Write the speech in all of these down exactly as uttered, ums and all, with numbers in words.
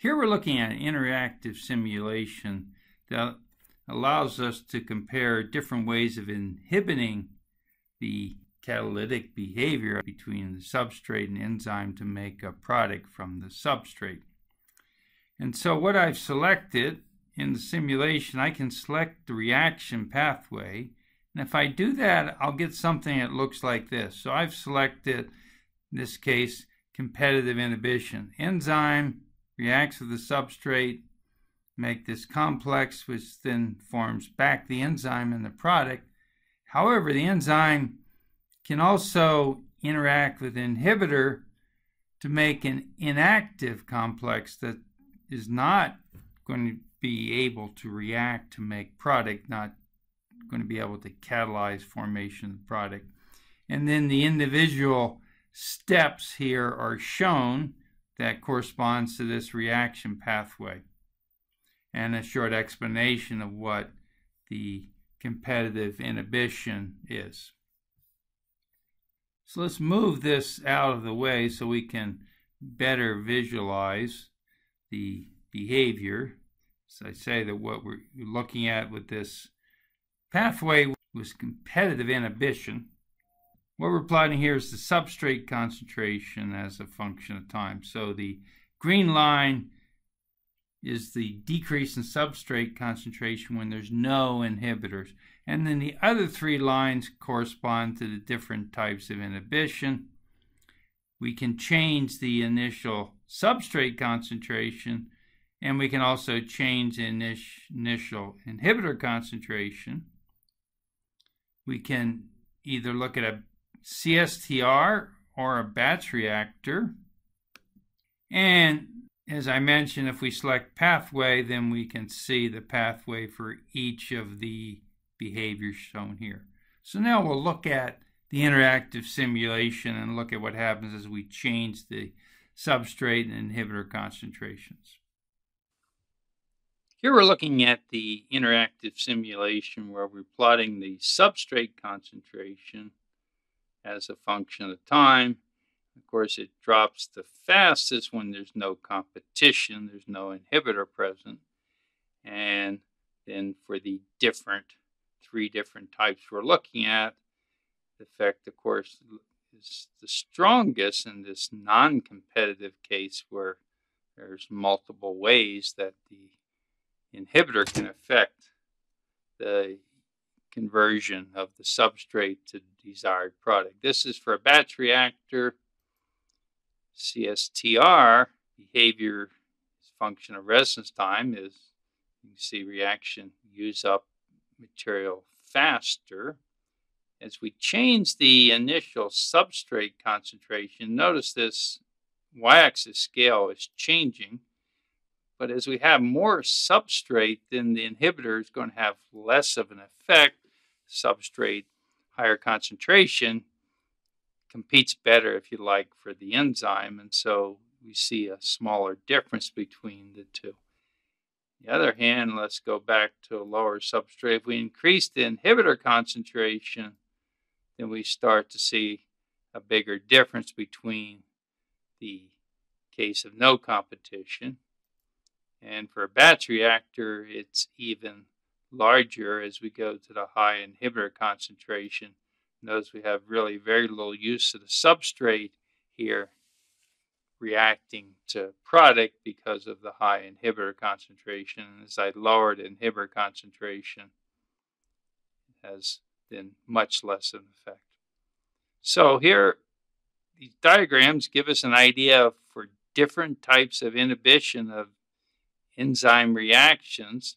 Here we're looking at an interactive simulation that allows us to compare different ways of inhibiting the catalytic behavior between the substrate and enzyme to make a product from the substrate. And so what I've selected in the simulation, I can select the reaction pathway. And if I do that, I'll get something that looks like this. So I've selected, in this case, competitive inhibition. Enzyme reacts with the substrate, make this complex, which then forms back the enzyme in the product. However, the enzyme can also interact with inhibitor to make an inactive complex that is not going to be able to react to make product, not going to be able to catalyze formation of the product. And then the individual steps here are shown that corresponds to this reaction pathway, and a short explanation of what the competitive inhibition is. So let's move this out of the way so we can better visualize the behavior. So I say that what we're looking at with this pathway was competitive inhibition. What we're plotting here is the substrate concentration as a function of time. So the green line is the decrease in substrate concentration when there's no inhibitors. And then the other three lines correspond to the different types of inhibition. We can change the initial substrate concentration, and we can also change the initial inhibitor concentration. We can either look at a C S T R or a batch reactor. And as I mentioned, if we select pathway, then we can see the pathway for each of the behaviors shown here. So now we'll look at the interactive simulation and look at what happens as we change the substrate and inhibitor concentrations. Here we're looking at the interactive simulation where we're plotting the substrate concentration as a function of time. Of course, it drops the fastest when there's no competition, there's no inhibitor present. And then for the different, three different types we're looking at, the effect, of course, is the strongest in this non-competitive case where there's multiple ways that the inhibitor can affect the conversion of the substrate to desired product. This is for a batch reactor. C S T R behavior is function of residence time. Is you can see reaction use up material faster. As we change the initial substrate concentration, notice this y-axis scale is changing, but as we have more substrate, then the inhibitor is going to have less of an effect. Substrate, higher concentration, competes better, if you like, for the enzyme, and so we see a smaller difference between the two. On the other hand, let's go back to a lower substrate. If we increase the inhibitor concentration, then we start to see a bigger difference between the case of no competition. And for a batch reactor, it's even larger as we go to the high inhibitor concentration. Notice we have really very little use of the substrate here reacting to product because of the high inhibitor concentration. As I lower the inhibitor concentration, it has then much less of an effect. So here, these diagrams give us an idea of, for different types of inhibition of enzyme reactions,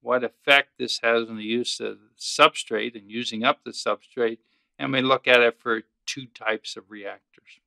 what effect this has on the use of substrate and using up the substrate, and we look at it for two types of reactors.